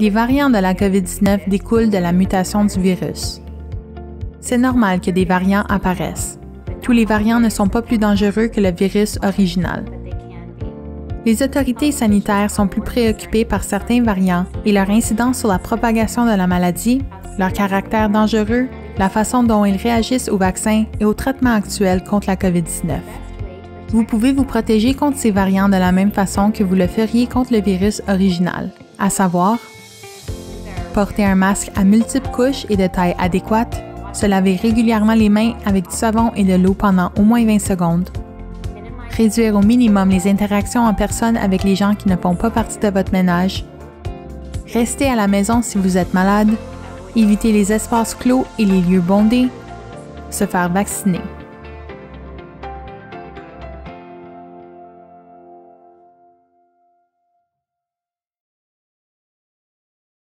Les variants de la COVID-19 découlent de la mutation du virus. C'est normal que des variants apparaissent. Tous les variants ne sont pas plus dangereux que le virus original. Les autorités sanitaires sont plus préoccupées par certains variants et leur incidence sur la propagation de la maladie, leur caractère dangereux, la façon dont ils réagissent aux vaccins et aux traitements actuels contre la COVID-19. Vous pouvez vous protéger contre ces variants de la même façon que vous le feriez contre le virus original, à savoir porter un masque à multiples couches et de taille adéquate, se laver régulièrement les mains avec du savon et de l'eau pendant au moins 20 secondes, réduire au minimum les interactions en personne avec les gens qui ne font pas partie de votre ménage, rester à la maison si vous êtes malade, éviter les espaces clos et les lieux bondés, se faire vacciner.